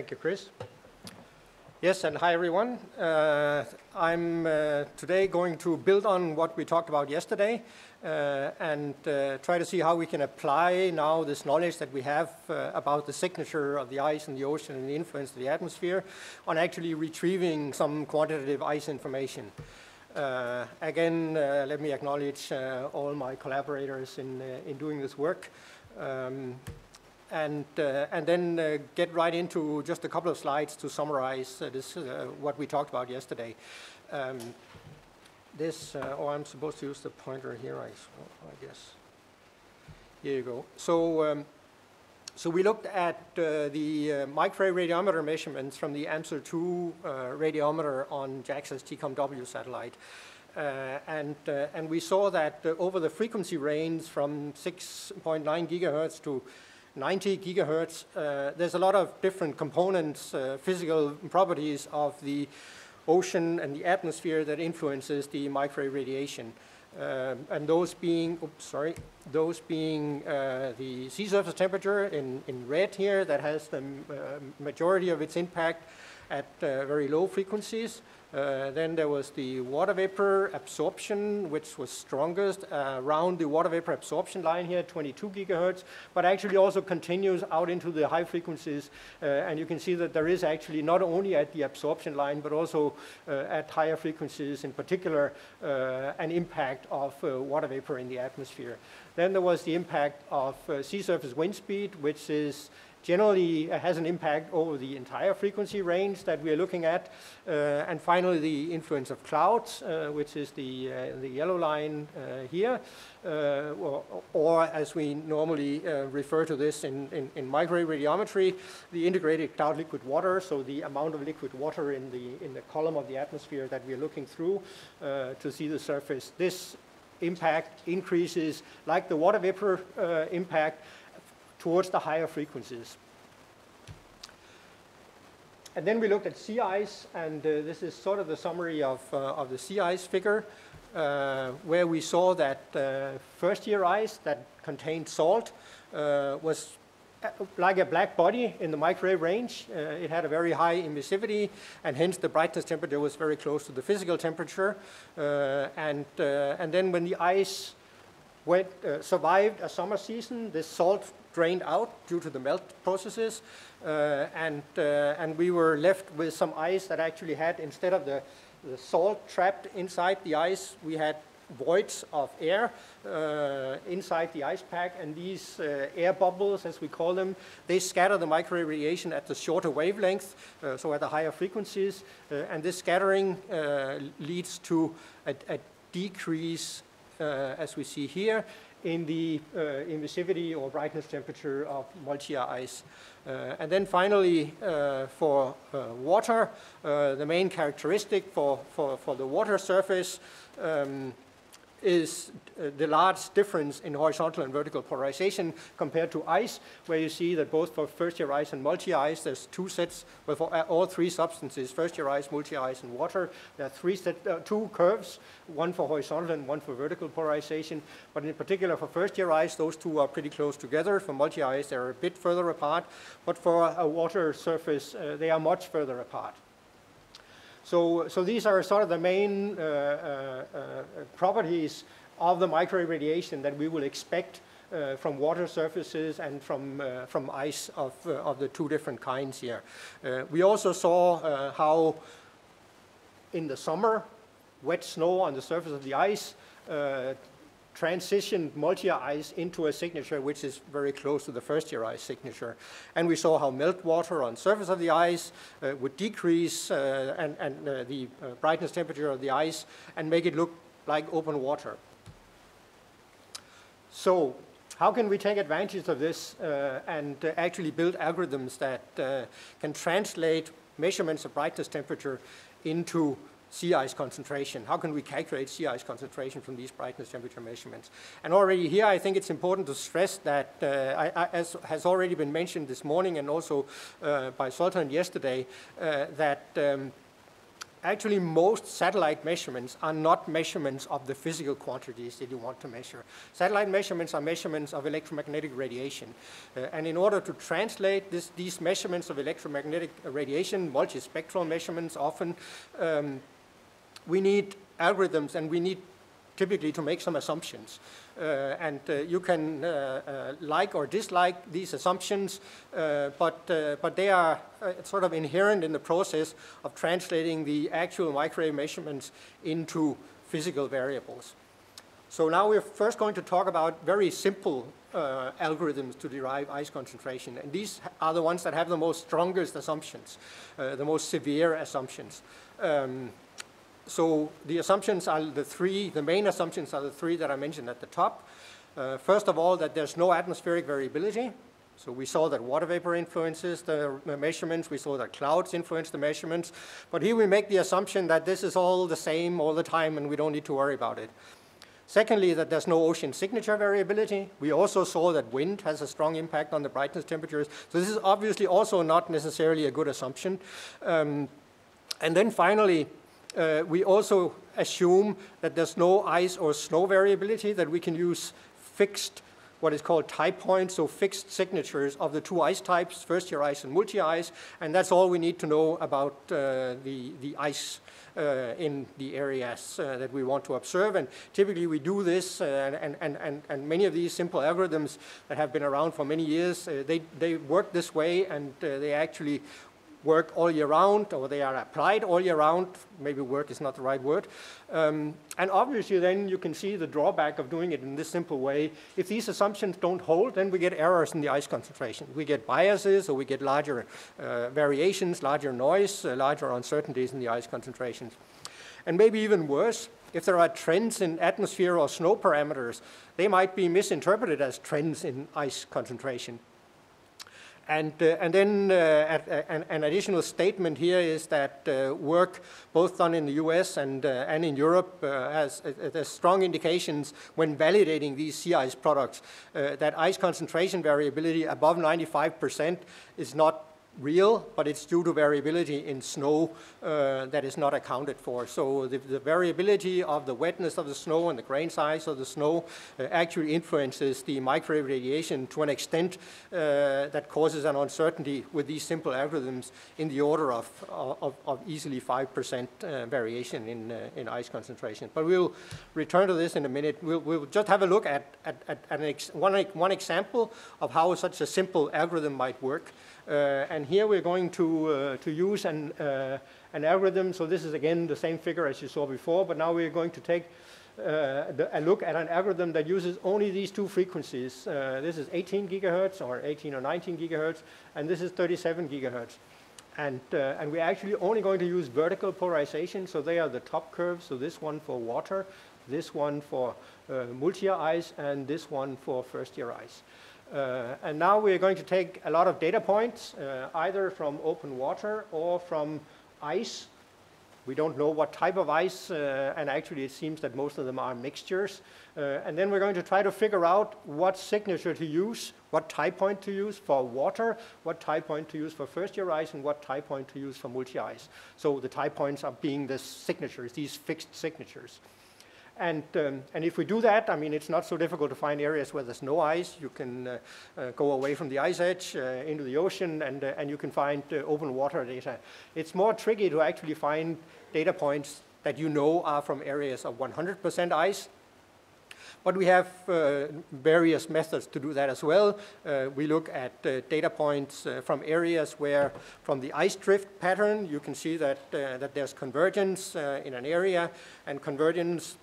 Thank you, Chris. Yes, and hi, everyone. I'm today going to build on what we talked about yesterday and try to see how we can apply now this knowledge that we have about the signature of the ice in the ocean and the influence of the atmosphere on actually retrieving some quantitative ice information. Again, let me acknowledge all my collaborators in doing this work. And then get right into just a couple of slides to summarize what we talked about yesterday. Oh, I'm supposed to use the pointer here, I guess. Here you go. So, so we looked at the microwave radiometer measurements from the AMSR-2 radiometer on JAXA's TCOM-W satellite. And we saw that over the frequency range from 6.9 gigahertz to 90 gigahertz, there's a lot of different components, physical properties of the ocean and the atmosphere that influences the microwave radiation. And those being, oops, sorry, those being the sea surface temperature in red here that has the majority of its impact at very low frequencies. Then there was the water vapor absorption, which was strongest around the water vapor absorption line here, 22 gigahertz, but actually also continues out into the high frequencies. And you can see that there is actually not only at the absorption line, but also at higher frequencies in particular, an impact of water vapor in the atmosphere. Then there was the impact of sea surface wind speed, which is generally has an impact over the entire frequency range that we are looking at. And finally, the influence of clouds, which is the yellow line here, or as we normally refer to this in microwave radiometry, the integrated cloud liquid water, so the amount of liquid water in the column of the atmosphere that we are looking through to see the surface. This impact increases like the water vapor impact towards the higher frequencies. And then we looked at sea ice, and this is sort of the summary of the sea ice figure, where we saw that first-year ice that contained salt was like a black body in the microwave range. It had a very high emissivity, and hence the brightness temperature was very close to the physical temperature. And then when the ice survived a summer season, this salt drained out due to the melt processes, and we were left with some ice that actually had, instead of the salt trapped inside the ice, we had voids of air inside the ice pack, and these air bubbles, as we call them, they scatter the microwave radiation at the shorter wavelength, so at the higher frequencies, and this scattering leads to a decrease, as we see here, in the emissivity or brightness temperature of multi-year ice. And then finally, for water, the main characteristic for the water surface is the large difference in horizontal and vertical polarization compared to ice, where you see that both for first-year ice and multi-year ice, there's two sets, but for all three substances, first-year ice, multi-year ice, and water, there are two curves, one for horizontal and one for vertical polarization. But in particular, for first-year ice, those two are pretty close together. For multi-year ice, they're a bit further apart. But for a water surface, they are much further apart. So these are sort of the main properties of the microwave radiation that we will expect from water surfaces and from ice of the two different kinds here. We also saw how in the summer, wet snow on the surface of the ice transitioned multi-year ice into a signature which is very close to the first-year ice signature. And we saw how meltwater on surface of the ice would decrease and the brightness temperature of the ice and make it look like open water. So how can we take advantage of this and actually build algorithms that can translate measurements of brightness temperature into sea ice concentration? How can we calculate sea ice concentration from these brightness temperature measurements? And already here, I think it's important to stress that, as has already been mentioned this morning and also by Sultan yesterday, that Actually, most satellite measurements are not measurements of the physical quantities that you want to measure. Satellite measurements are measurements of electromagnetic radiation. And in order to translate these measurements of electromagnetic radiation, multispectral measurements often, we need algorithms, and we need typically to make some assumptions. You can like or dislike these assumptions, but they are sort of inherent in the process of translating the actual microwave measurements into physical variables. So now we're first going to talk about very simple algorithms to derive ice concentration. And these are the ones that have the most strongest assumptions, the most severe assumptions. So the assumptions are the main assumptions are the three that I mentioned at the top. First of all, that there's no atmospheric variability. So we saw that water vapor influences the measurements. We saw that clouds influence the measurements. But here we make the assumption that this is all the same all the time, and we don't need to worry about it. Secondly, that there's no ocean signature variability. We also saw that wind has a strong impact on the brightness temperatures. So this is obviously also not necessarily a good assumption. And then finally, we also assume that there's no ice or snow variability, that we can use fixed, what is called type points, so fixed signatures of the two ice types, first-year ice and multi-ice, and that's all we need to know about the ice in the areas that we want to observe. And typically we do this, and many of these simple algorithms that have been around for many years, they work this way, and they actually work all year round, or they are applied all year round. Maybe work is not the right word. And obviously then you can see the drawback of doing it in this simple way. If these assumptions don't hold, then we get errors in the ice concentration. We get biases, or we get larger variations, larger noise, larger uncertainties in the ice concentrations. And maybe even worse, if there are trends in atmosphere or snow parameters, they might be misinterpreted as trends in ice concentration. And then an additional statement here is that work both done in the US and in Europe has strong indications when validating these sea ice products that ice concentration variability above 95% is not real, but it's due to variability in snow that is not accounted for. So the variability of the wetness of the snow and the grain size of the snow actually influences the microwave radiation to an extent that causes an uncertainty with these simple algorithms in the order of easily 5% variation in ice concentration. But we'll return to this in a minute. We'll just have a look at one example of how such a simple algorithm might work. And here we're going to use an algorithm. So this is, again, the same figure as you saw before, but now we're going to take a look at an algorithm that uses only these two frequencies. This is 18 gigahertz, or 18 or 19 gigahertz, and this is 37 gigahertz. And we're actually only going to use vertical polarization, so they are the top curves, so this one for water, this one for multi-year ice, and this one for first-year ice. And now we're going to take a lot of data points, either from open water or from ice. We don't know what type of ice, and actually it seems that most of them are mixtures. And then we're going to try to figure out what signature to use, what type point to use for water, what type point to use for first-year ice, and what type point to use for multi-ice. So the type points are being the signatures, these fixed signatures. And if we do that, I mean, it's not so difficult to find areas where there's no ice. You can go away from the ice edge into the ocean, and you can find open water data. It's more tricky to actually find data points that you know are from areas of 100% ice. But we have various methods to do that as well. We look at data points from areas where, from the ice drift pattern, you can see that, that there's convergence in an area, and convergence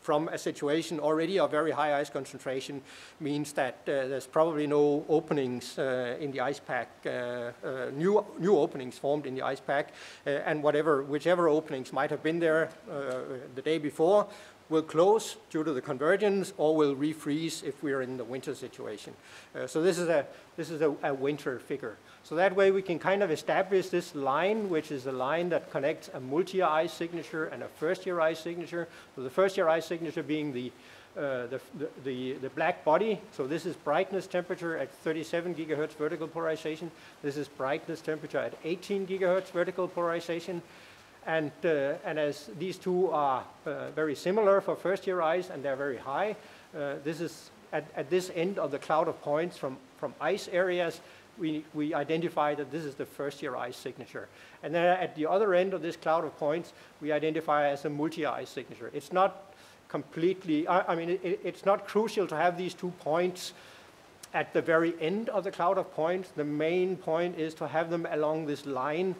from a situation already of very high ice concentration means that there's probably no openings in the ice pack, new openings formed in the ice pack, and whichever openings might have been there the day before will close due to the convergence or will refreeze if we're in the winter situation. So this is a winter figure. So that way we can kind of establish this line, which is the line that connects a multi-year ice signature and a first-year ice signature. So the first-year ice signature being the black body. So this is brightness temperature at 37 gigahertz vertical polarization. This is brightness temperature at 18 gigahertz vertical polarization. And as these two are very similar for first-year ice, and they're very high, this is at this end of the cloud of points from ice areas, we identify that this is the first-year ice signature. And then at the other end of this cloud of points, we identify as a multi-ice signature. It's not completely, it's not crucial to have these 2 points at the very end of the cloud of points. The main point is to have them along this line,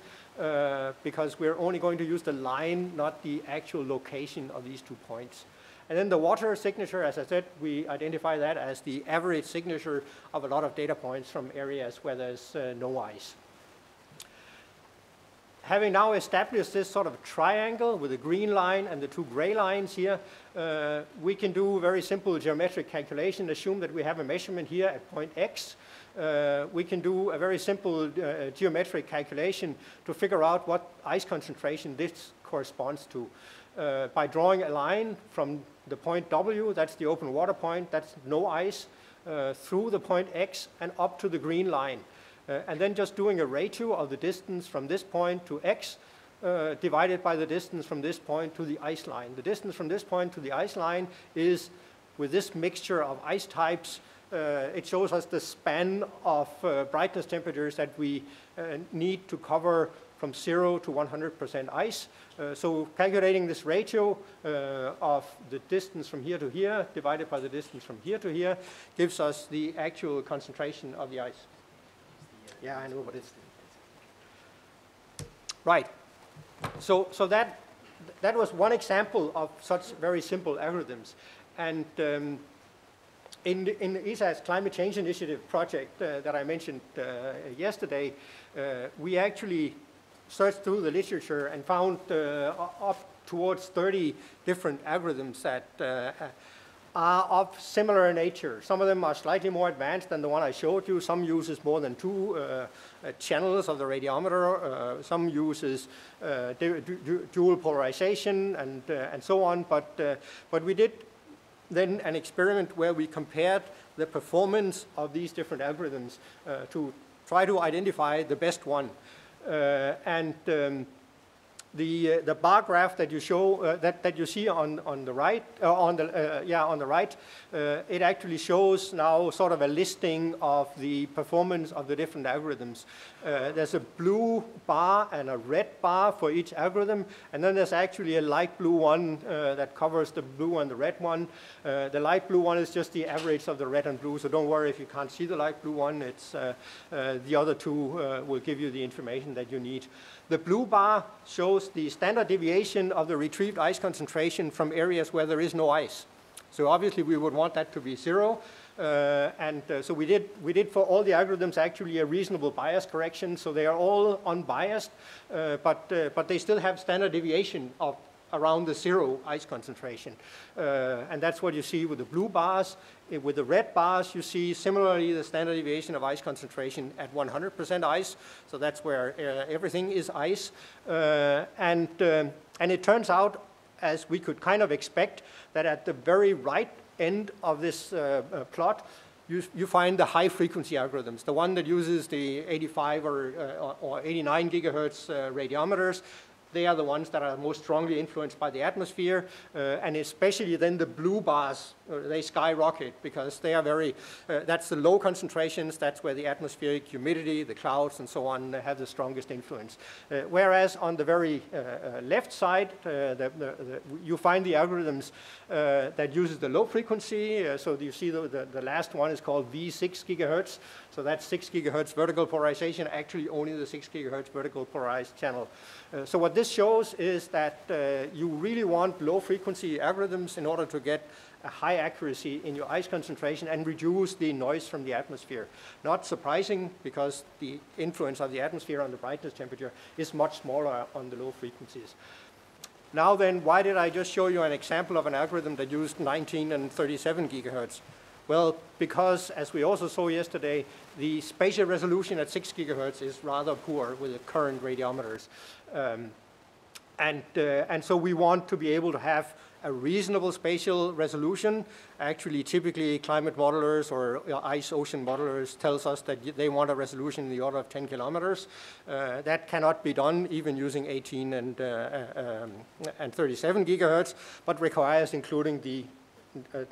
because we're only going to use the line, not the actual location of these 2 points. And then the water signature, as I said, we identify that as the average signature of a lot of data points from areas where there's no ice. Having now established this sort of triangle with the green line and the 2 gray lines here, we can do very simple geometric calculation. Assume that we have a measurement here at point X. We can do a very simple geometric calculation to figure out what ice concentration this corresponds to. By drawing a line from the point W, that's the open water point, that's no ice, through the point X and up to the green line. And then just doing a ratio of the distance from this point to X divided by the distance from this point to the ice line. The distance from this point to the ice line is, with this mixture of ice types, it shows us the span of brightness temperatures that we need to cover from 0 to 100% ice. So calculating this ratio of the distance from here to here divided by the distance from here to here gives us the actual concentration of the ice. Yeah, I know, but it's right. So that was one example of such very simple algorithms. And in the ESA's Climate Change Initiative project that I mentioned yesterday, we actually searched through the literature and found up towards 30 different algorithms that are of similar nature. Some of them are slightly more advanced than the one I showed you. Some uses more than 2 channels of the radiometer. Some uses dual polarization and so on. But we did then an experiment where we compared the performance of these different algorithms to try to identify the best one. The bar graph that you show that you see on the right on the right, it actually shows now sort of a listing of the performance of the different algorithms. There's a blue bar and a red bar for each algorithm, and then there's actually a light blue one that covers the blue and the red one. The light blue one is just the average of the red and blue, so don't worry if you can't see the light blue one. It's the other two will give you the information that you need. The blue bar shows the standard deviation of the retrieved ice concentration from areas where there is no ice. So obviously we would want that to be 0. So we did for all the algorithms actually a reasonable bias correction. So they are all unbiased, but they still have standard deviation of around the 0 ice concentration. And that's what you see with the blue bars. With the red bars, you see similarly the standard deviation of ice concentration at 100% ice. So that's where everything is ice. And it turns out, as we could kind of expect, that at the very right end of this plot, you find the high-frequency algorithms, the one that uses the 85 or 89 gigahertz radiometers. They are the ones that are most strongly influenced by the atmosphere, and especially then the blue bars, they skyrocket because they are very, that's the low concentrations, that's where the atmospheric humidity, the clouds and so on have the strongest influence. Whereas on the very left side, you find the algorithms that uses the low frequency, so you see the last one is called V6 gigahertz, so that's 6 gigahertz vertical polarization, actually only the 6 gigahertz vertical polarized channel. So what this shows is that you really want low-frequency algorithms in order to get a high accuracy in your ice concentration and reduce the noise from the atmosphere. Not surprising, because the influence of the atmosphere on the brightness temperature is much smaller on the low frequencies. Now then, why did I just show you an example of an algorithm that used 19 and 37 gigahertz? Well, because, as we also saw yesterday, the spatial resolution at 6 gigahertz is rather poor with the current radiometers. And so we want to be able to have a reasonable spatial resolution. Actually, typically climate modelers or ice ocean modelers tells us that they want a resolution in the order of 10 kilometers. That cannot be done even using 18 and 37 gigahertz, but requires including the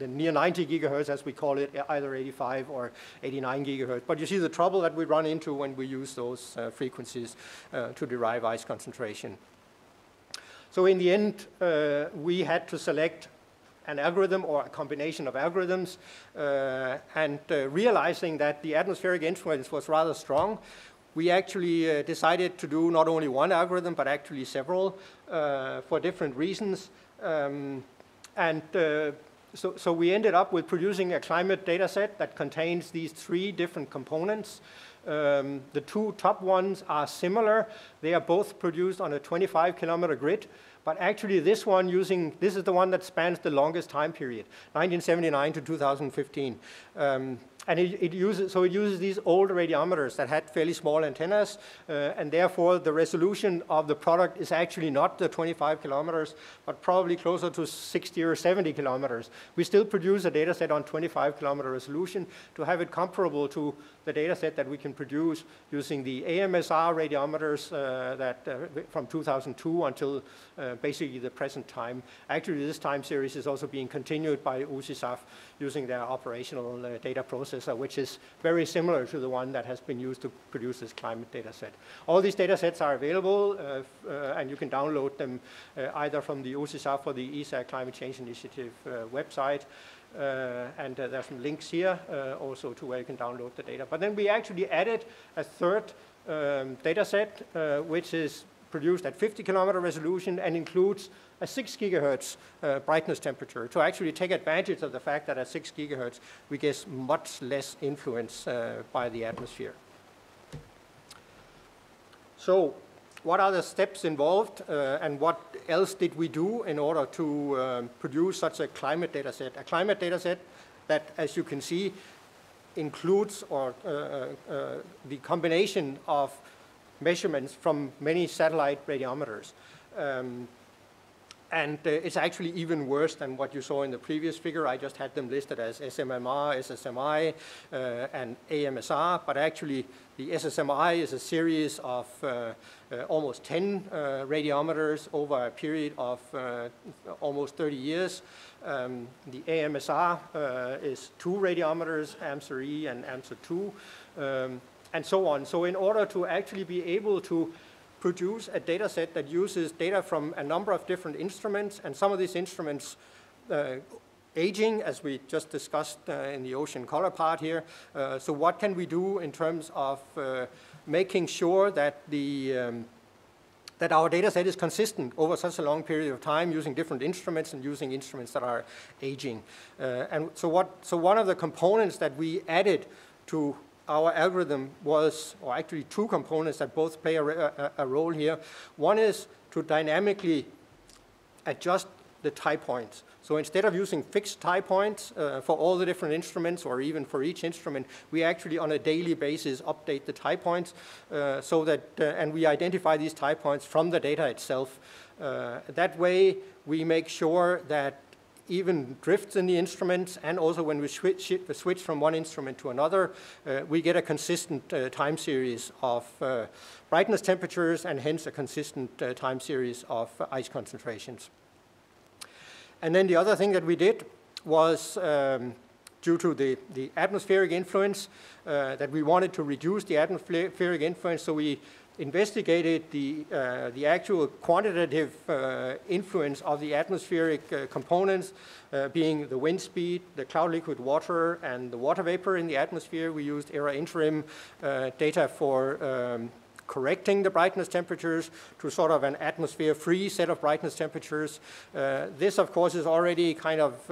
near 90 gigahertz, as we call it, either 85 or 89 gigahertz. But you see the trouble that we run into when we use those frequencies to derive ice concentration. So in the end, we had to select an algorithm or a combination of algorithms, and realizing that the atmospheric influence was rather strong, we actually decided to do not only one algorithm, but actually several for different reasons. So we ended up with producing a climate data set that contains these three different components. The two top ones are similar. They are both produced on a 25-kilometer grid, but actually this one this is the one that spans the longest time period, 1979 to 2015. And it uses these old radiometers that had fairly small antennas, and therefore the resolution of the product is actually not the 25 kilometers, but probably closer to 60 or 70 kilometers. We still produce a data set on 25-kilometer resolution to have it comparable to the data set that we can produce using the AMSR radiometers from 2002 until basically the present time. Actually, this time series is also being continued by UCSAF using their operational data process, which is very similar to the one that has been used to produce this climate data set. All these data sets are available, and you can download them either from the UCSAF or the ESA Climate Change Initiative website. And there are some links here also to where you can download the data. But then we actually added a third data set, which is produced at 50-kilometer resolution and includes a 6 gigahertz brightness temperature to actually take advantage of the fact that at 6 gigahertz we get much less influence by the atmosphere. So what are the steps involved and what else did we do in order to produce such a climate data set? A climate data set that, as you can see, includes the combination of measurements from many satellite radiometers. And it's actually even worse than what you saw in the previous figure. I just had them listed as SMMR, SSMI, and AMSR, but actually the SSMI is a series of almost 10 radiometers over a period of almost 30 years. The AMSR is 2 radiometers, AMSR-E and AMSR2, and so on. So in order to actually be able to produce a data set that uses data from a number of different instruments, and some of these instruments aging, as we just discussed in the ocean color part here. So what can we do in terms of making sure that that our data set is consistent over such a long period of time using different instruments and using instruments that are aging? So one of the components that we added to our algorithm was, or actually two components that both play a role here. One is to dynamically adjust the tie points. So instead of using fixed tie points for all the different instruments or even for each instrument, we actually on a daily basis update the tie points so that, and we identify these tie points from the data itself. That way we make sure that even drifts in the instruments, and also when we switch from one instrument to another, we get a consistent time series of brightness temperatures and hence a consistent time series of ice concentrations. And then the other thing that we did was, due to the atmospheric influence, that we wanted to reduce the atmospheric influence, so we investigated the actual quantitative influence of the atmospheric components, being the wind speed, the cloud liquid water, and the water vapor in the atmosphere. We used ERA interim data for correcting the brightness temperatures to sort of an atmosphere-free set of brightness temperatures. This, of course, is already kind of,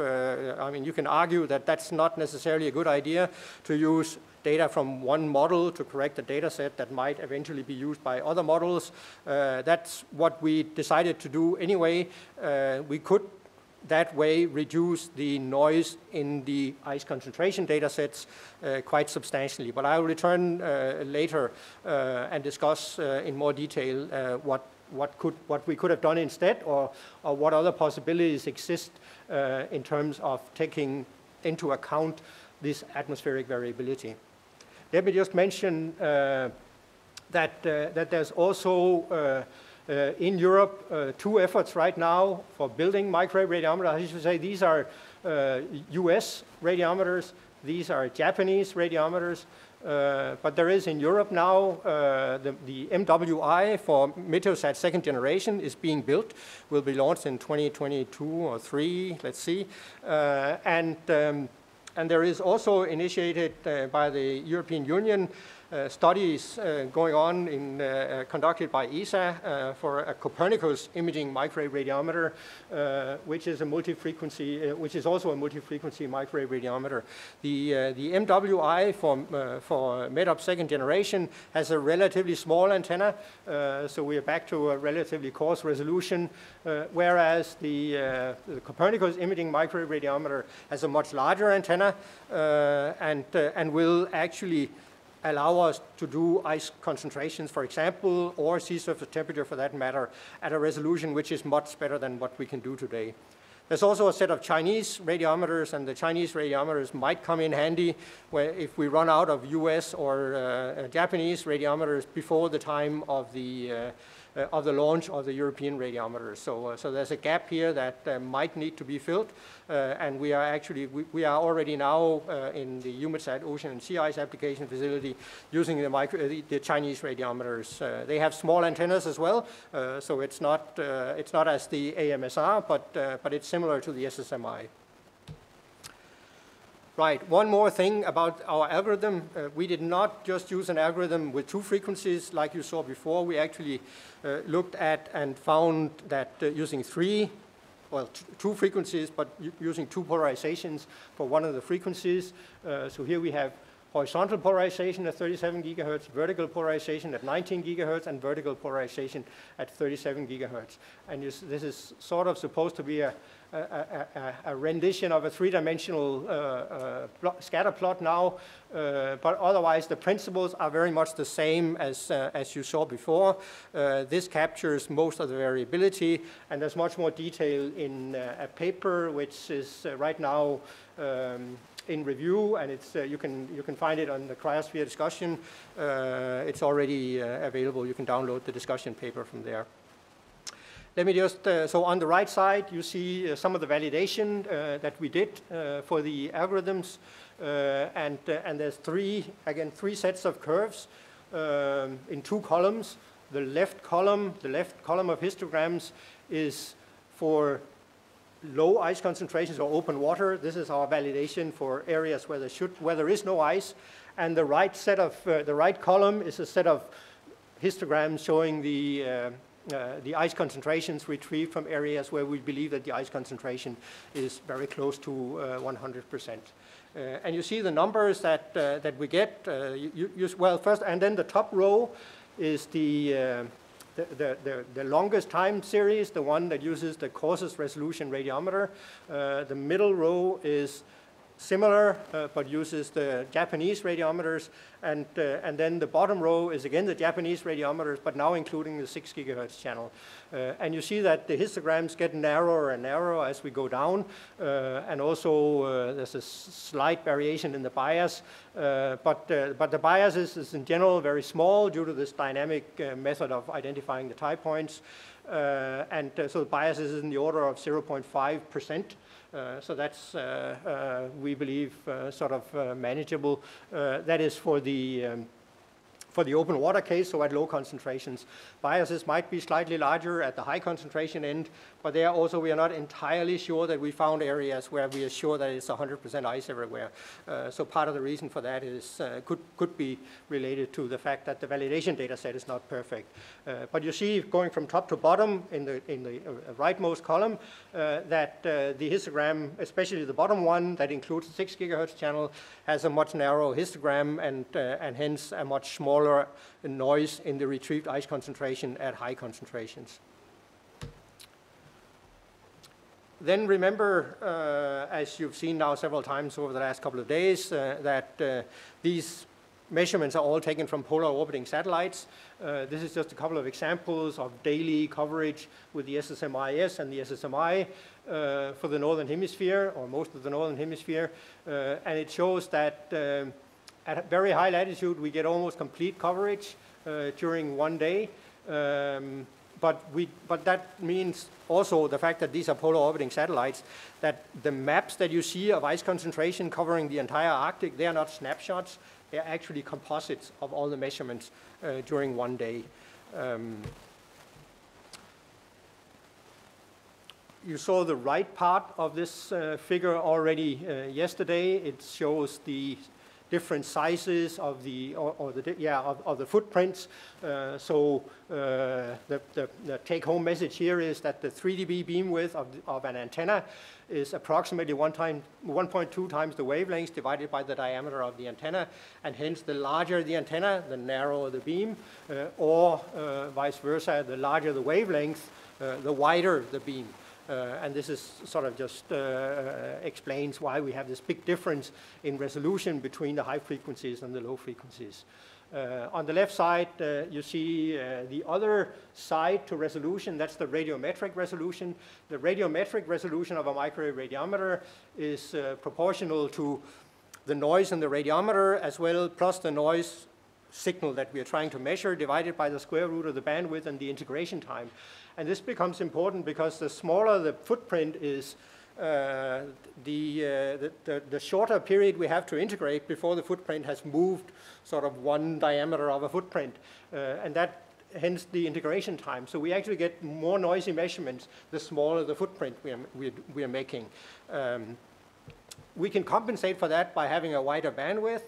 I mean, you can argue that that's not necessarily a good idea to use data from one model to correct a data set that might eventually be used by other models. That's what we decided to do anyway. We could that way reduce the noise in the ice concentration data sets quite substantially. But I will return later and discuss in more detail what what we could have done instead, or what other possibilities exist in terms of taking into account this atmospheric variability. Let me just mention that there's also in Europe two efforts right now for building microwave radiometers. I should say these are US radiometers, these are Japanese radiometers, but there is in Europe now the MWI for Meteosat second generation is being built, will be launched in 2022 or 3, let's see, and there is also initiated by the European Union studies going on in conducted by ESA for a Copernicus Imaging Microwave Radiometer, which is a multi-frequency, which is also a multi-frequency microwave radiometer. The MWI for METOP second generation has a relatively small antenna, so we are back to a relatively coarse resolution, whereas the Copernicus Imaging Microwave Radiometer has a much larger antenna and will actually allow us to do ice concentrations, for example, or sea surface temperature for that matter, at a resolution which is much better than what we can do today. There's also a set of Chinese radiometers, and the Chinese radiometers might come in handy where if we run out of US or Japanese radiometers before the time of the launch of the European radiometers. So there's a gap here that might need to be filled, and we are actually, we are already now in the HumidSat Ocean and Sea Ice Application Facility using the Chinese radiometers. They have small antennas as well, so it's not as the AMSR, but it's similar to the SSMI. Right, one more thing about our algorithm. We did not just use an algorithm with two frequencies like you saw before. We actually looked at and found that using two frequencies, but using two polarizations for one of the frequencies. So here we have horizontal polarization at 37 gigahertz, vertical polarization at 19 gigahertz, and vertical polarization at 37 gigahertz. And this is sort of supposed to be a rendition of a three-dimensional scatter plot now, but otherwise the principles are very much the same as you saw before. This captures most of the variability, and there's much more detail in a paper which is right now in review, and it's you can find it on the Cryosphere discussion. It's already available. You can download the discussion paper from there. Let me just, so on the right side, you see some of the validation that we did for the algorithms. And there's three sets of curves in two columns. The left column of histograms is for low ice concentrations or open water. This is our validation for areas where there is no ice. And the right set of, the right column is a set of histograms showing the ice concentrations retrieved from areas where we believe that the ice concentration is very close to 100%. And you see the numbers that we get. Well, first, and then the top row is the longest time series, the one that uses the coarsest resolution radiometer. The middle row is similar, but uses the Japanese radiometers, and then the bottom row is again the Japanese radiometers, but now including the 6 gigahertz channel. And you see that the histograms get narrower and narrower as we go down, and also there's a slight variation in the bias, but the bias is in general very small due to this dynamic method of identifying the tie points, so the bias is in the order of 0.5%. So that's, we believe, sort of manageable. That is for the open water case, so at low concentrations. Biases might be slightly larger at the high concentration end, but there also we are not entirely sure that we found areas where we are sure that it's 100% ice everywhere. So part of the reason for that is could be related to the fact that the validation data set is not perfect. But you see, going from top to bottom in the rightmost column, that the histogram, especially the bottom one that includes the 6 gigahertz channel, has a much narrower histogram and hence a much smaller noise in the retrieved ice concentration at high concentrations. Then remember, as you've seen now several times over the last couple of days, that these measurements are all taken from polar orbiting satellites. This is just a couple of examples of daily coverage with the SSMIS and the SSMI for the northern hemisphere, or most of the northern hemisphere. And it shows that at a very high latitude, we get almost complete coverage during one day. But that means also the fact that these are polar orbiting satellites, that the maps that you see of ice concentration covering the entire Arctic, they are not snapshots. They're actually composites of all the measurements during one day. You saw the right part of this figure already yesterday. It shows the different sizes of the of the footprints. So the take-home message here is that the 3 dB beam width of an antenna is approximately 1.2 times the wavelength divided by the diameter of the antenna, and hence the larger the antenna, the narrower the beam, or vice versa, the larger the wavelength, the wider the beam. And this is sort of just explains why we have this big difference in resolution between the high frequencies and the low frequencies. On the left side, you see the other side to resolution. That's the radiometric resolution. The radiometric resolution of a microwave radiometer is proportional to the noise in the radiometer as well, plus the noise signal that we are trying to measure divided by the square root of the bandwidth and the integration time. And this becomes important because the smaller the footprint is, the shorter period we have to integrate before the footprint has moved sort of one diameter of a footprint. And that hence the integration time. So we actually get more noisy measurements the smaller the footprint we are making. We can compensate for that by having a wider bandwidth,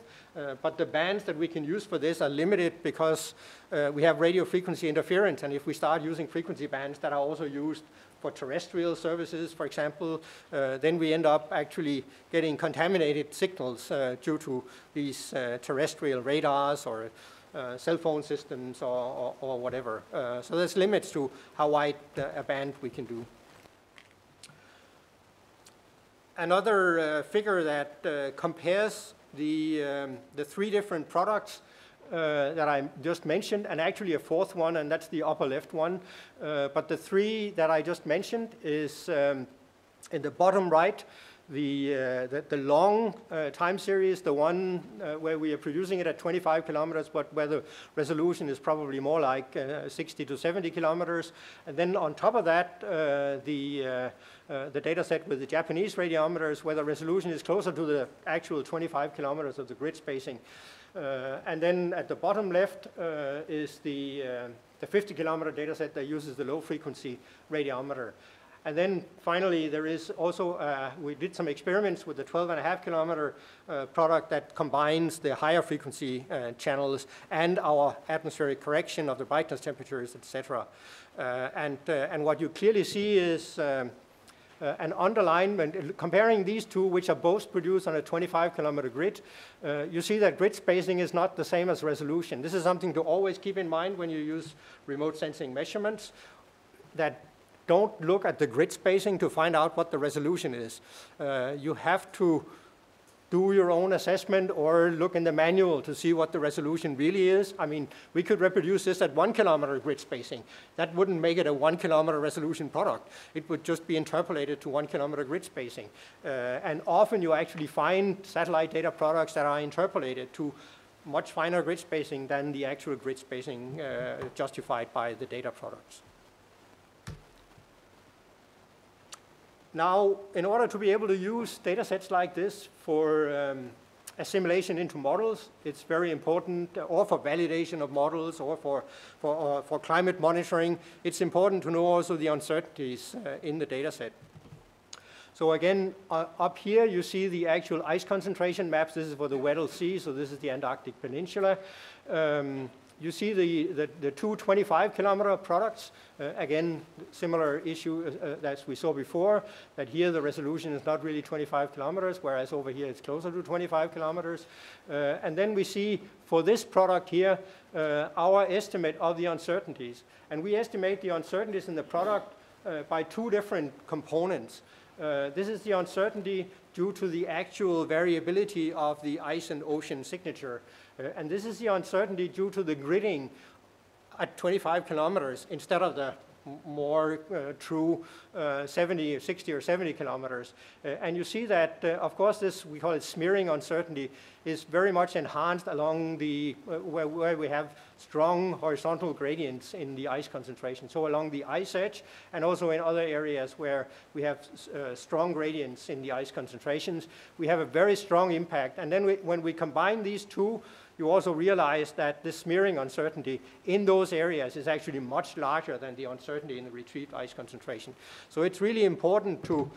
but the bands that we can use for this are limited because we have radio frequency interference, and if we start using frequency bands that are also used for terrestrial services, for example, then we end up actually getting contaminated signals due to these terrestrial radars or cell phone systems or whatever. So there's limits to how wide a band we can do. Another figure that compares the three different products that I just mentioned, and actually a fourth one, and that's the upper left one. But the three that I just mentioned is in the bottom right, the long time series, the one where we are producing it at 25 kilometers, but where the resolution is probably more like 60 to 70 kilometers. And then on top of that, the data set with the Japanese radiometers, where the resolution is closer to the actual 25 kilometers of the grid spacing. And then at the bottom left is the 50-kilometer data set that uses the low-frequency radiometer. And then finally, there is also, we did some experiments with the 12.5-kilometer product that combines the higher frequency channels and our atmospheric correction of the brightness temperatures, et cetera. And what you clearly see is an underalignment, comparing these two, which are both produced on a 25-kilometer grid, you see that grid spacing is not the same as resolution. This is something to always keep in mind when you use remote sensing measurements, that don't look at the grid spacing to find out what the resolution is. You have to do your own assessment or look in the manual to see what the resolution really is. I mean, we could reproduce this at 1 kilometer grid spacing. That wouldn't make it a 1 kilometer resolution product. It would just be interpolated to 1 kilometer grid spacing. And often you actually find satellite data products that are interpolated to much finer grid spacing than the actual grid spacing justified by the data products. Now, in order to be able to use data sets like this for assimilation into models, it's very important, or for validation of models, or for climate monitoring, it's important to know also the uncertainties in the data set. So again, up here you see the actual ice concentration maps. This is for the Weddell Sea, so this is the Antarctic Peninsula. You see the two 25-kilometer products, again, similar issue as we saw before, that here the resolution is not really 25 kilometers, whereas over here it's closer to 25 kilometers. And then we see for this product here, our estimate of the uncertainties. And we estimate the uncertainties in the product by two different components. This is the uncertainty due to the actual variability of the ice and ocean signature. And this is the uncertainty due to the gridding at 25 kilometers instead of the more true 60 or 70 kilometers. And you see that, of course, this, we call it smearing uncertainty, is very much enhanced along the, where we have strong horizontal gradients in the ice concentration. So along the ice edge and also in other areas where we have strong gradients in the ice concentrations, we have a very strong impact. And then when we combine these two, you also realize that the smearing uncertainty in those areas is actually much larger than the uncertainty in the retrieved ice concentration. So it's really important to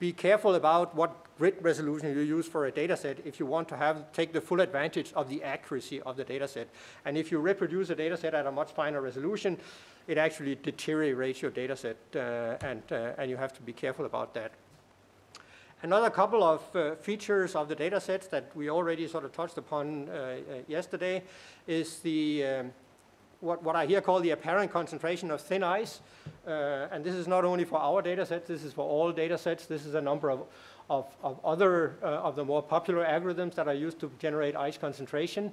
be careful about what grid resolution you use for a data set if you want to take the full advantage of the accuracy of the data set. And if you reproduce a data set at a much finer resolution, it actually deteriorates your data set, and you have to be careful about that. Another couple of features of the data sets that we already sort of touched upon yesterday is the, what I here call the apparent concentration of thin ice. And this is not only for our data sets, this is for all data sets. This is a number of other of the more popular algorithms that are used to generate ice concentration.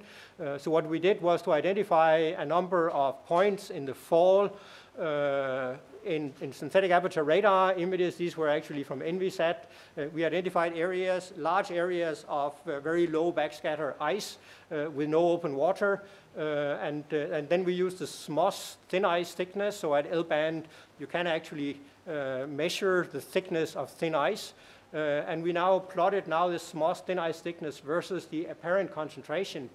So what we did was to identify a number of points in the fall in synthetic aperture radar images. These were actually from Envisat. We identified areas, large areas of very low backscatter ice with no open water. And then we used the SMOS thin ice thickness. So at L band, you can actually measure the thickness of thin ice. And we now plotted the SMOS thin ice thickness versus the apparent concentration.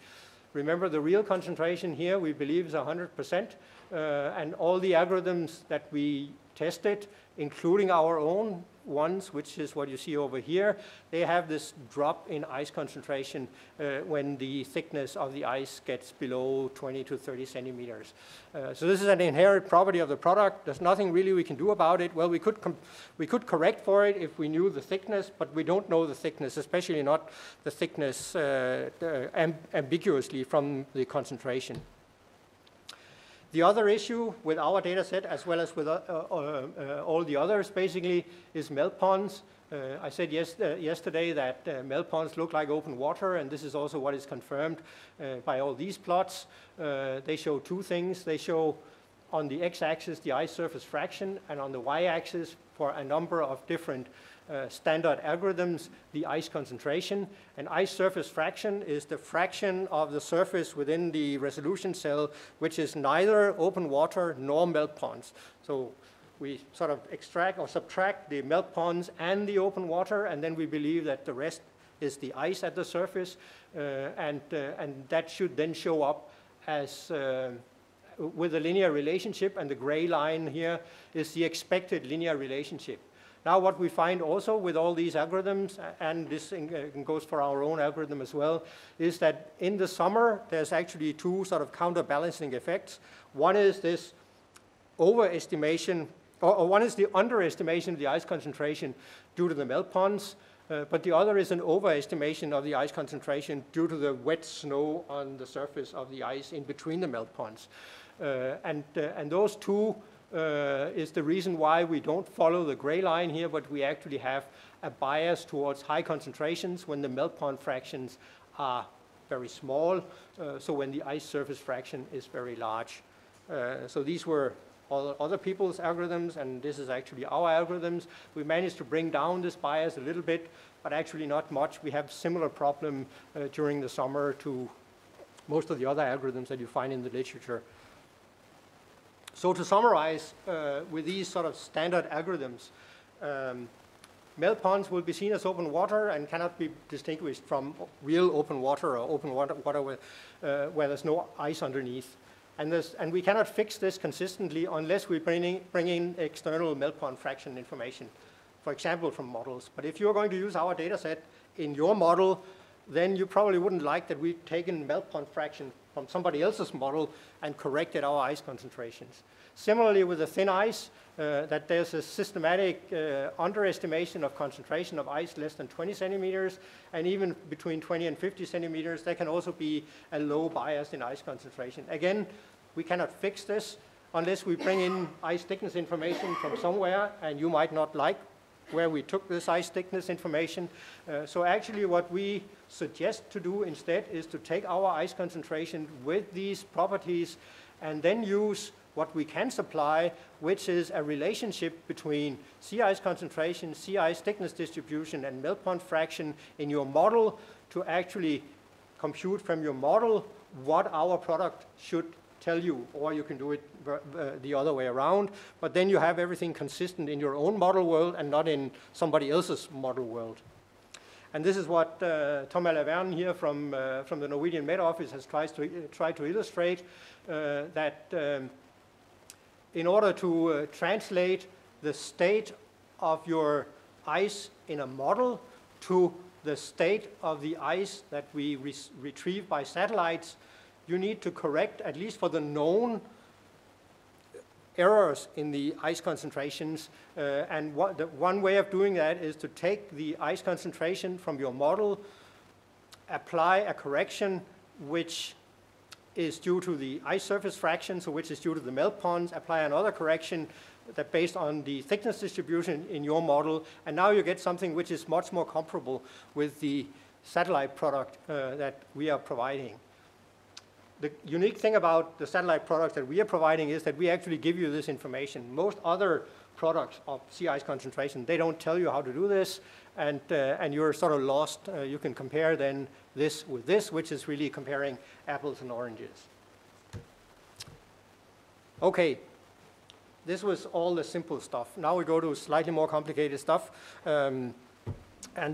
Remember, the real concentration here we believe is 100%. And all the algorithms that we tested, including our own ones, which is what you see over here, they have this drop in ice concentration when the thickness of the ice gets below 20 to 30 centimeters. So this is an inherent property of the product. There's nothing really we can do about it. Well, we could correct for it if we knew the thickness, but we don't know the thickness, especially not the thickness ambiguously from the concentration. The other issue with our data set, as well as with all the others, basically, is melt ponds. I said yesterday that melt ponds look like open water, and this is also what is confirmed by all these plots. They show two things. They show on the x-axis the ice surface fraction, and on the y-axis for a number of different standard algorithms, the ice concentration. And ice surface fraction is the fraction of the surface within the resolution cell, which is neither open water nor melt ponds. So we sort of extract or subtract the melt ponds and the open water, and then we believe that the rest is the ice at the surface. And that should then show up as with a linear relationship. And the gray line here is the expected linear relationship. Now what we find also with all these algorithms, and this goes for our own algorithm as well, is that in the summer, there's actually two sort of counterbalancing effects. One is this overestimation, or one is the underestimation of the ice concentration due to the melt ponds, but the other is an overestimation of the ice concentration due to the wet snow on the surface of the ice in between the melt ponds. And those two is the reason why we don't follow the gray line here, but we actually have a bias towards high concentrations when the melt pond fractions are very small, so when the ice surface fraction is very large. So these were all other people's algorithms, and this is actually our algorithms. We managed to bring down this bias a little bit, but actually not much. We have similar problem during the summer to most of the other algorithms that you find in the literature. So to summarize, with these sort of standard algorithms, melt ponds will be seen as open water and cannot be distinguished from real open water or open water where there's no ice underneath. And we cannot fix this consistently unless we bring in external melt pond fraction information, for example, from models. But if you're going to use our data set in your model, then you probably wouldn't like that we've taken melt pond fraction from somebody else's model and corrected our ice concentrations. Similarly, with the thin ice, that there's a systematic underestimation of concentration of ice less than 20 centimeters, and even between 20 and 50 centimeters, there can also be a low bias in ice concentration. Again, we cannot fix this unless we bring in ice thickness information from somewhere, and you might not like where we took this ice thickness information. So actually what we suggest to do instead is to take our ice concentration with these properties and then use what we can supply, which is a relationship between sea ice concentration, sea ice thickness distribution, and melt point fraction in your model to actually compute from your model what our product should tell you, or you can do it the other way around. But then you have everything consistent in your own model world and not in somebody else's model world. And this is what Tom L. Verne here from the Norwegian Met Office has tried to illustrate, that in order to translate the state of your ice in a model to the state of the ice that we retrieve by satellites, you need to correct, at least for the known errors in the ice concentrations. And one way of doing that is to take the ice concentration from your model, apply a correction which is due to the ice surface fraction, so which is due to the melt ponds, apply another correction that based on the thickness distribution in your model, and now you get something which is much more comparable with the satellite product that we are providing. The unique thing about the satellite product that we are providing is that we actually give you this information. Most other products of sea ice concentration, they don't tell you how to do this, and you're sort of lost. You can compare then this with this, which is really comparing apples and oranges. Okay, this was all the simple stuff. Now we go to slightly more complicated stuff, and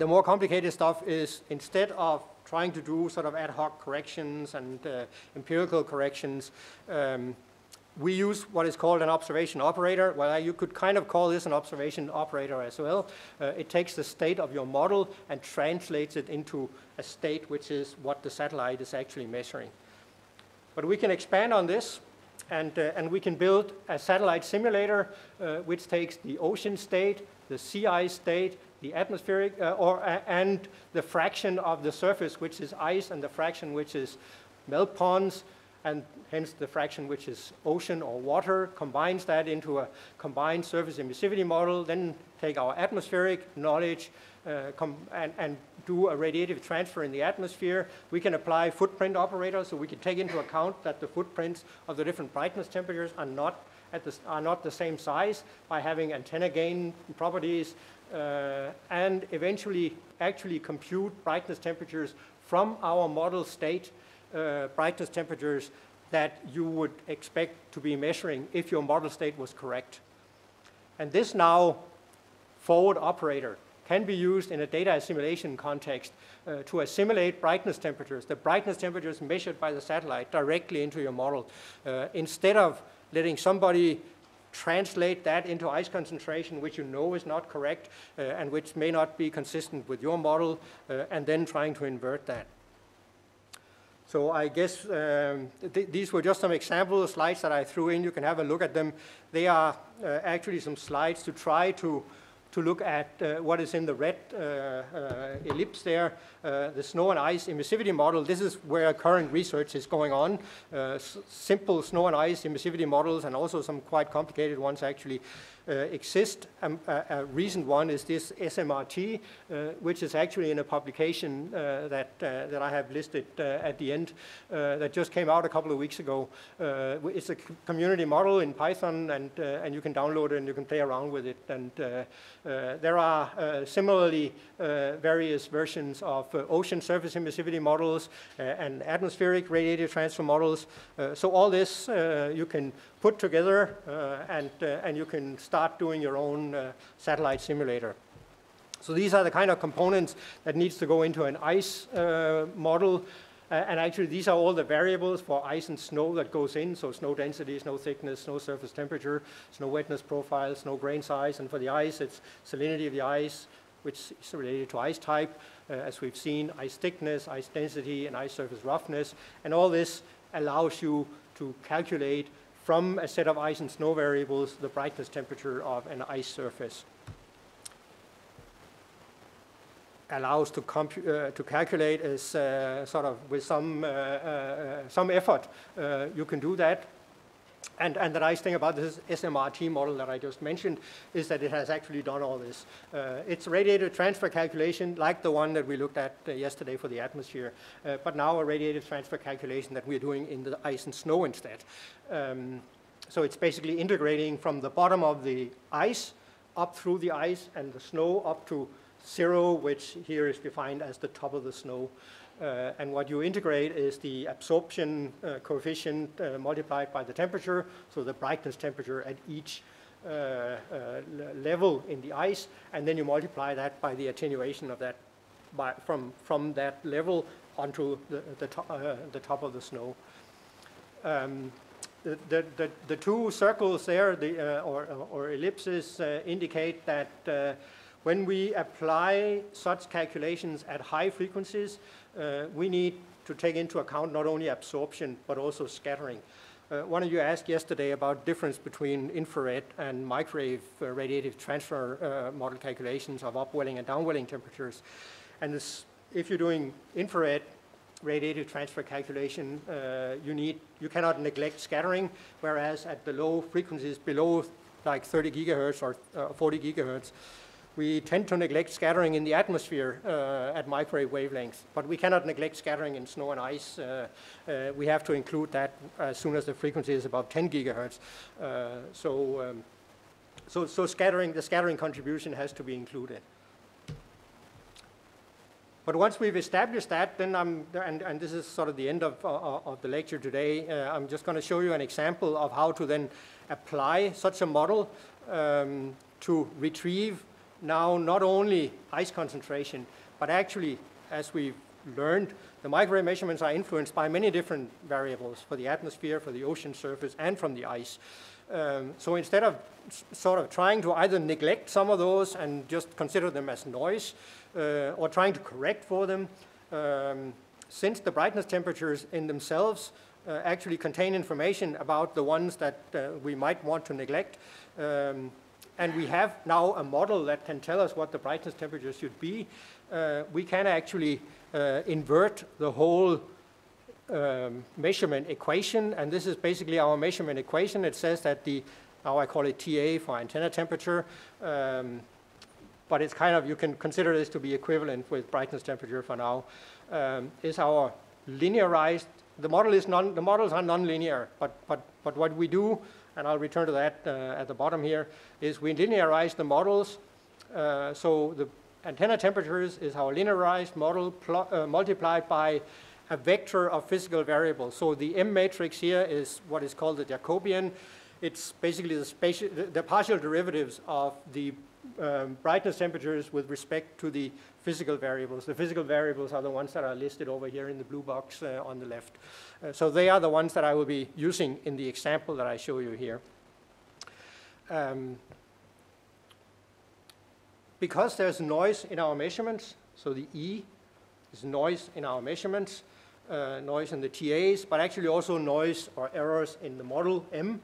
the more complicated stuff is, instead of trying to do sort of ad hoc corrections and empirical corrections, we use what is called an observation operator. Well, you could kind of call this an observation operator as well. It takes the state of your model and translates it into a state which is what the satellite is actually measuring. But we can expand on this, and we can build a satellite simulator which takes the ocean state, the sea ice state, the atmospheric, and the fraction of the surface which is ice and the fraction which is melt ponds, and hence the fraction which is ocean or water, combines that into a combined surface emissivity model, then take our atmospheric knowledge and do a radiative transfer in the atmosphere. We can apply footprint operators, so we can take into account that the footprints of the different brightness temperatures are not the same size by having antenna gain properties, and eventually actually compute brightness temperatures from our model state, brightness temperatures that you would expect to be measuring if your model state was correct. And this now forward operator can be used in a data assimilation context to assimilate brightness temperatures, the brightness temperatures measured by the satellite directly into your model, instead of letting somebody translate that into ice concentration, which you know is not correct and which may not be consistent with your model, and then trying to invert that. So I guess these were just some example slides that I threw in. You can have a look at them. They are actually some slides to try to look at what is in the red ellipse there, the snow and ice emissivity model. This is where current research is going on. Simple snow and ice emissivity models, and also some quite complicated ones actually exist. A recent one is this SMRT, which is actually in a publication that I have listed at the end, that just came out a couple of weeks ago. It's a community model in Python, and you can download it and you can play around with it. There are similarly various versions of ocean surface emissivity models and atmospheric radiative transfer models. So all this you can put together and you can start doing your own satellite simulator. So these are the kind of components that needs to go into an ice model. And actually, these are all the variables for ice and snow that goes in, so snow density, snow thickness, snow surface temperature, snow wetness profile, snow grain size, and for the ice, it's salinity of the ice, which is related to ice type, as we've seen, ice thickness, ice density, and ice surface roughness, and all this allows you to calculate from a set of ice and snow variables the brightness temperature of an ice surface. Allows to calculate is sort of with some effort. You can do that. And the nice thing about this SMRT model that I just mentioned is that it has actually done all this. It's radiative transfer calculation like the one that we looked at yesterday for the atmosphere, but now a radiative transfer calculation that we're doing in the ice and snow instead. So it's basically integrating from the bottom of the ice up through the ice and the snow up to 0, which here is defined as the top of the snow. And what you integrate is the absorption coefficient multiplied by the temperature, so the brightness temperature at each level in the ice, and then you multiply that by the attenuation of that from that level onto the top of the snow. The two circles there, or ellipses, indicate that when we apply such calculations at high frequencies, we need to take into account not only absorption, but also scattering. One of you asked yesterday about difference between infrared and microwave radiative transfer model calculations of upwelling and downwelling temperatures. And this, if you're doing infrared radiative transfer calculation, you cannot neglect scattering, whereas at the low frequencies below like 30 gigahertz or 40 gigahertz, we tend to neglect scattering in the atmosphere at microwave wavelengths, but we cannot neglect scattering in snow and ice. We have to include that as soon as the frequency is above 10 gigahertz. So the scattering contribution has to be included. But once we've established that, then and this is sort of the end of the lecture today. I'm just going to show you an example of how to then apply such a model to retrieve now not only ice concentration, but actually, as we've learned, the microwave measurements are influenced by many different variables for the atmosphere, for the ocean surface, and from the ice. So instead of sort of trying to either neglect some of those and just consider them as noise, or trying to correct for them, since the brightness temperatures in themselves actually contain information about the ones that we might want to neglect, and we have now a model that can tell us what the brightness temperature should be, we can actually invert the whole measurement equation. And this is basically our measurement equation. It says that now I call it TA for antenna temperature, but it's kind of, you can consider this to be equivalent with brightness temperature for now, is our linearized, the models are nonlinear, but what we do, and I'll return to that at the bottom here, is we linearize the models. So the antenna temperatures is our linearized model multiplied by a vector of physical variables. So the M matrix here is what is called the Jacobian. It's basically the partial derivatives of the brightness temperatures with respect to the physical variables. The physical variables are the ones that are listed over here in the blue box on the left. So they are the ones that I will be using in the example that I show you here. Because there's noise in our measurements, so the E is noise in our measurements, noise in the TAs, but actually also noise or errors in the model M,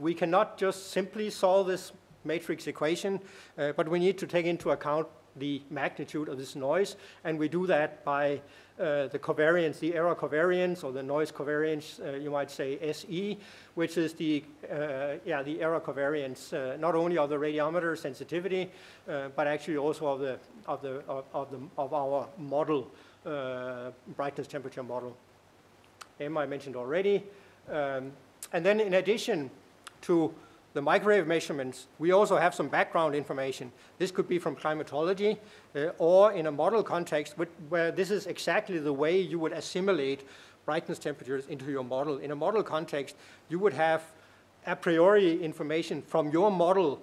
we cannot just simply solve this matrix equation, but we need to take into account the magnitude of this noise, and we do that by the covariance, the error covariance, or the noise covariance, you might say SE, which is the error covariance not only of the radiometer sensitivity, but actually also of our model, brightness temperature model. M I mentioned already, and then in addition to the microwave measurements, we also have some background information. This could be from climatology, or in a model context where this is exactly the way you would assimilate brightness temperatures into your model. In a model context, you would have a priori information from your model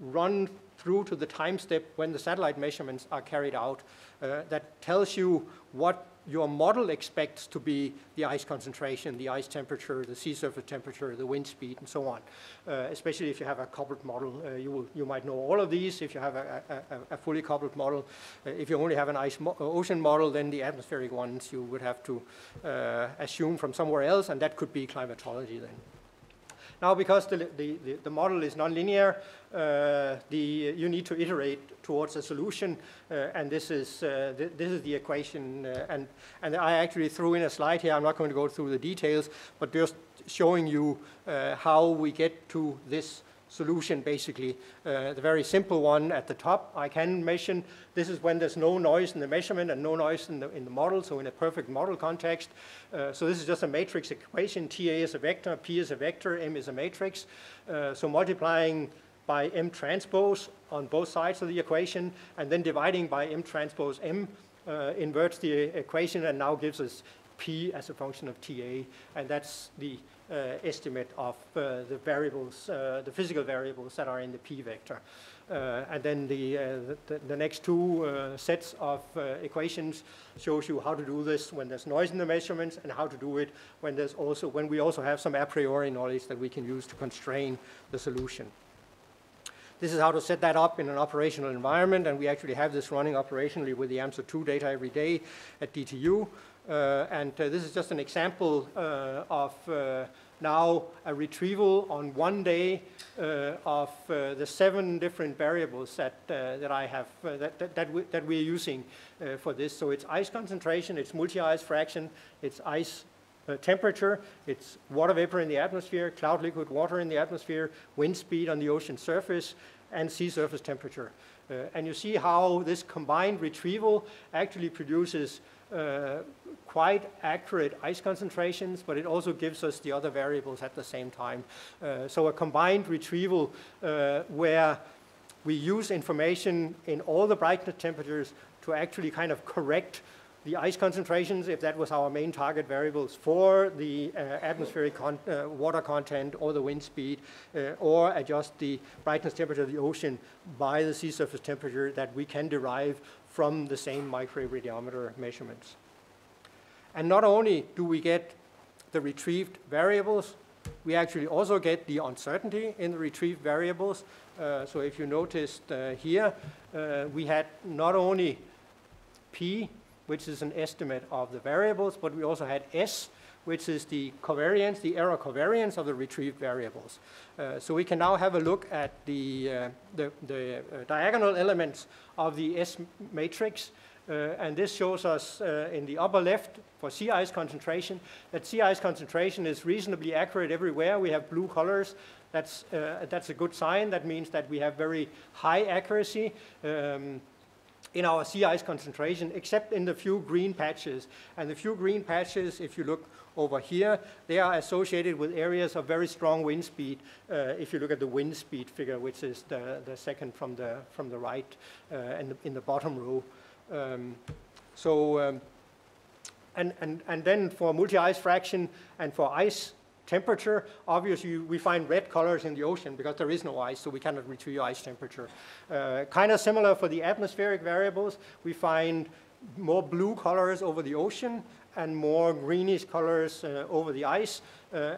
run through to the time step when the satellite measurements are carried out that tells you what your model expects to be the ice concentration, the ice temperature, the sea surface temperature, the wind speed, and so on. Especially if you have a coupled model, you might know all of these. If you have a fully coupled model, if you only have an ocean model, then the atmospheric ones you would have to assume from somewhere else, and that could be climatology then. Now, because the model is nonlinear, you need to iterate towards a solution, and this is the equation. And I actually threw in a slide here. I'm not going to go through the details, but just showing you how we get to this solution, basically. The very simple one at the top, I can mention, this is when there's no noise in the measurement and no noise in the model, so in a perfect model context. So this is just a matrix equation. TA is a vector, P is a vector, M is a matrix. So multiplying by M transpose on both sides of the equation and then dividing by M transpose M inverts the equation and now gives us P as a function of TA, and that's the estimate of the variables, the physical variables that are in the P vector. And then the next two sets of equations shows you how to do this when there's noise in the measurements and how to do it when there's also, when we also have some a priori knowledge that we can use to constrain the solution. This is how to set that up in an operational environment, and we actually have this running operationally with the AMSR2 data every day at DTU. This is just an example of now a retrieval on one day of the 7 different variables that that we're using for this. So it's ice concentration, it's multi-ice fraction, it's ice temperature, it's water vapor in the atmosphere, cloud liquid water in the atmosphere, wind speed on the ocean surface, and sea surface temperature. And you see how this combined retrieval actually produces quite accurate ice concentrations, but it also gives us the other variables at the same time. So a combined retrieval where we use information in all the brightness temperatures to actually kind of correct the ice concentrations, if that was our main target variables, for the atmospheric water content or the wind speed, or adjust the brightness temperature of the ocean by the sea surface temperature that we can derive from the same microwave radiometer measurements. And not only do we get the retrieved variables, we actually also get the uncertainty in the retrieved variables. So if you noticed here, we had not only P, which is an estimate of the variables, but we also had S, which is the covariance, the error covariance of the retrieved variables. So we can now have a look at the diagonal elements of the S matrix. And this shows us in the upper left for sea ice concentration, that sea ice concentration is reasonably accurate everywhere. We have blue colors. That's a good sign. That means that we have very high accuracy in our sea ice concentration, except in the few green patches. And the few green patches, if you look over here, they are associated with areas of very strong wind speed. If you look at the wind speed figure, which is the second from the right and in the bottom row. And then for multi-ice fraction and for ice temperature, obviously we find red colors in the ocean because there is no ice, so we cannot retrieve ice temperature. Kind of similar for the atmospheric variables, we find more blue colors over the ocean and more greenish colors over the ice,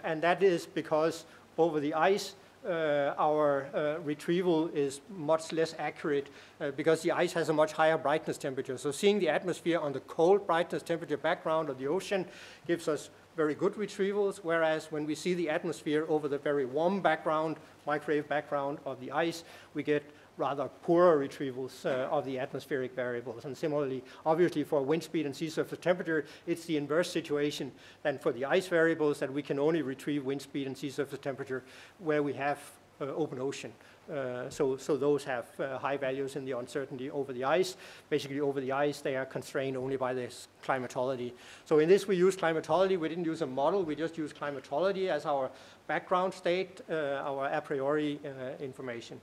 and that is because over the ice our retrieval is much less accurate because the ice has a much higher brightness temperature. So seeing the atmosphere on the cold brightness temperature background of the ocean gives us very good retrievals, whereas when we see the atmosphere over the very warm background, microwave background of the ice, we get rather poorer retrievals of the atmospheric variables. And similarly, obviously for wind speed and sea surface temperature, it's the inverse situation than for the ice variables, that we can only retrieve wind speed and sea surface temperature where we have open ocean. So those have high values in the uncertainty over the ice. Basically over the ice, they are constrained only by this climatology. So in this, we use climatology. We didn't use a model. We just use climatology as our background state, our a priori information.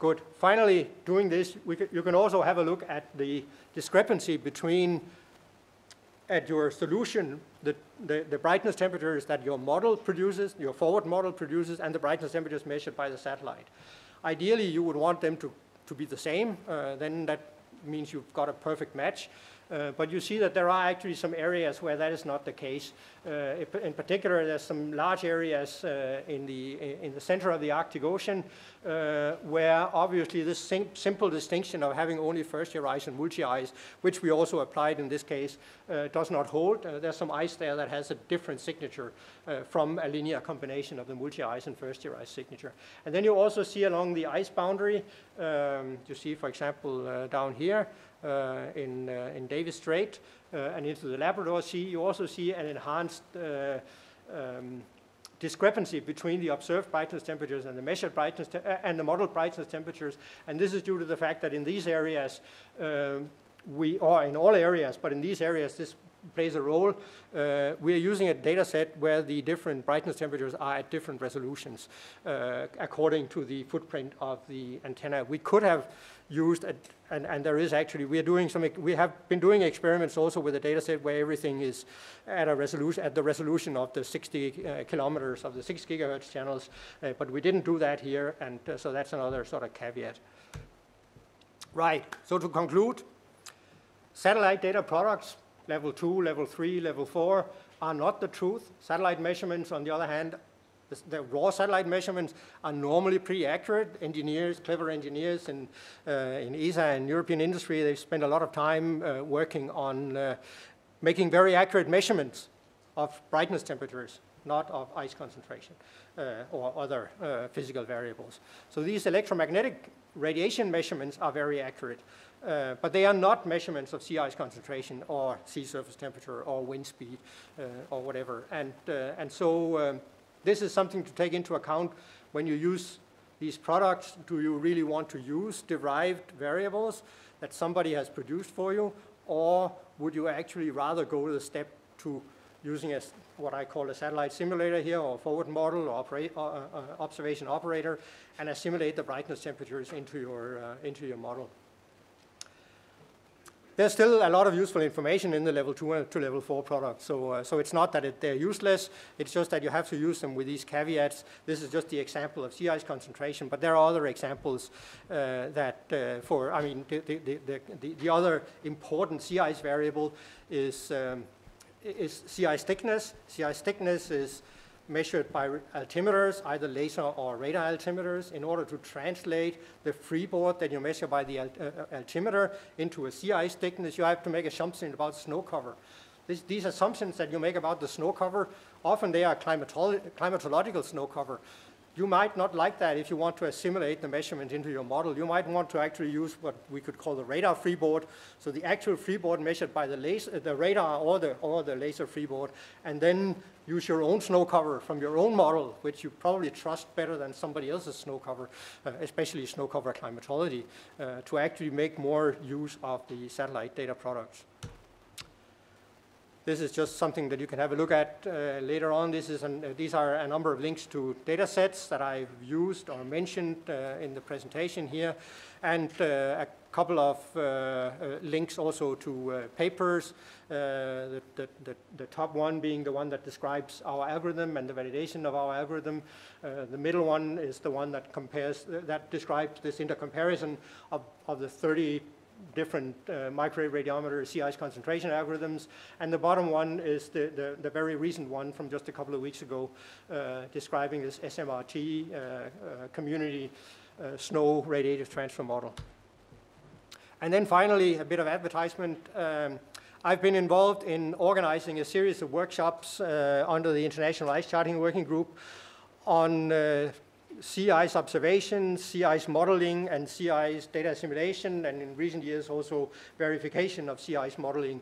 Good. Finally, doing this, you can also have a look at the discrepancy between at your solution, the brightness temperatures that your model produces, your forward model produces, and the brightness temperatures measured by the satellite. Ideally, you would want them to be the same. Then that means you've got a perfect match. But you see that there are actually some areas where that is not the case. In particular, there's some large areas in the center of the Arctic Ocean where obviously this simple distinction of having only first-year ice and multi-ice, which we also applied in this case, does not hold. There's some ice there that has a different signature from a linear combination of the multi-ice and first-year ice signature. And then you also see along the ice boundary, you see, for example, down here, in Davis Strait and into the Labrador Sea, you also see an enhanced discrepancy between the observed brightness temperatures and the measured brightness and the modeled brightness temperatures. And this is due to the fact that in these areas, in all areas, but in these areas, this plays a role. We are using a data set where the different brightness temperatures are at different resolutions according to the footprint of the antenna. We could have used, we have been doing experiments also with a data set where everything is at a resolution, at the resolution of the 60 kilometers of the 6 gigahertz channels, but we didn't do that here, and so that's another sort of caveat. Right, so to conclude, satellite data products, level 2, level 3, level 4, are not the truth. Satellite measurements, on the other hand, the raw satellite measurements are normally pretty accurate. Engineers, clever engineers in ESA and European industry, they've spent a lot of time working on making very accurate measurements of brightness temperatures, not of ice concentration or other physical variables. So these electromagnetic radiation measurements are very accurate. But they are not measurements of sea ice concentration or sea surface temperature or wind speed or whatever. And so this is something to take into account when you use these products. Do you really want to use derived variables that somebody has produced for you? Or would you actually rather go to the step to using what I call a satellite simulator here, or forward model, or observation operator, and assimilate the brightness temperatures into your model? There's still a lot of useful information in the level 2 to level 4 products. So, so it's not that they're useless. It's just that you have to use them with these caveats. This is just the example of sea ice concentration, but there are other examples the other important sea ice variable is sea ice thickness. Sea ice thickness is measured by altimeters, either laser or radar altimeters, in order to translate the freeboard that you measure by the altimeter into a sea ice thickness. You have to make assumptions about snow cover. These assumptions that you make about the snow cover, often they are climatological snow cover. You might not like that if you want to assimilate the measurement into your model. You might want to actually use what we could call the radar freeboard, so the actual freeboard measured by the radar or the laser freeboard, and then use your own snow cover from your own model, which you probably trust better than somebody else's snow cover, especially snow cover climatology, to actually make more use of the satellite data products. This is just something that you can have a look at later on. These are a number of links to data sets that I've used or mentioned in the presentation here, and a couple of links also to papers, the top one being the one that describes our algorithm and the validation of our algorithm. The middle one is the one that compares, that describes this intercomparison of the 30 different microwave radiometer sea ice concentration algorithms, and the bottom one is the very recent one from just a couple of weeks ago, describing this SMRT community snow radiative transfer model. And then finally, a bit of advertisement. I've been involved in organizing a series of workshops under the International Ice Charting Working Group on sea ice observation, sea ice modeling, and sea ice data simulation, and in recent years also verification of sea ice modeling.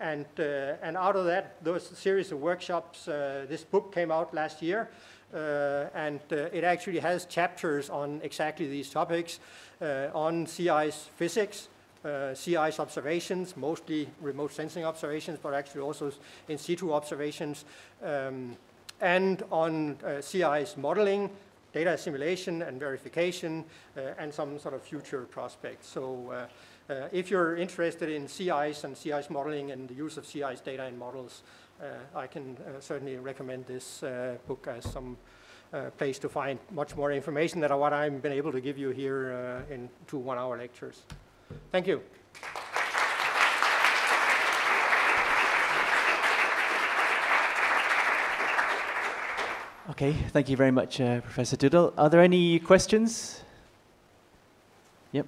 And out of that, those series of workshops, this book came out last year, and it actually has chapters on exactly these topics, on sea ice physics, sea ice observations, mostly remote sensing observations, but actually also in situ observations, and on sea ice modeling, data assimilation and verification, and some sort of future prospects. So if you're interested in sea ice and sea ice modeling and the use of sea ice data in models, I can certainly recommend this book as some place to find much more information than what I've been able to give you here in 2 one-hour lectures. Thank you. Okay, thank you very much, Professor Doodle. Are there any questions? Yep.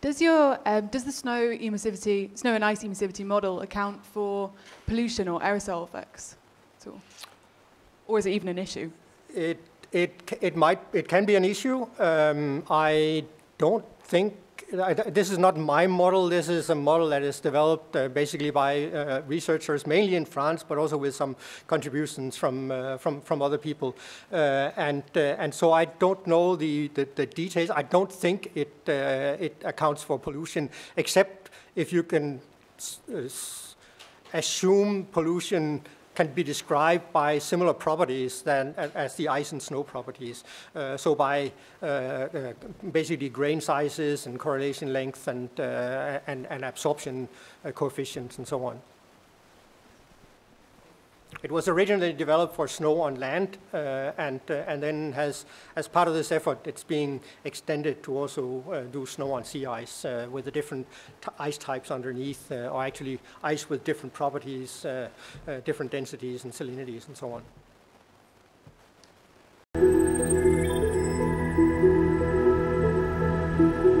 Does the snow and ice emissivity model account for pollution or aerosol effects at all? Or is it even an issue? It can be an issue. I don't think, this is not my model, this is a model that is developed basically by researchers mainly in France, but also with some contributions from other people. And so I don't know the details. I don't think it, it accounts for pollution, except if you can assume pollution can be described by similar properties than as the ice and snow properties. So by basically grain sizes and correlation length and absorption coefficients and so on. It was originally developed for snow on land, and then has, as part of this effort, it's being extended to also do snow on sea ice with the different ice types underneath, or actually ice with different properties, different densities and salinities and so on.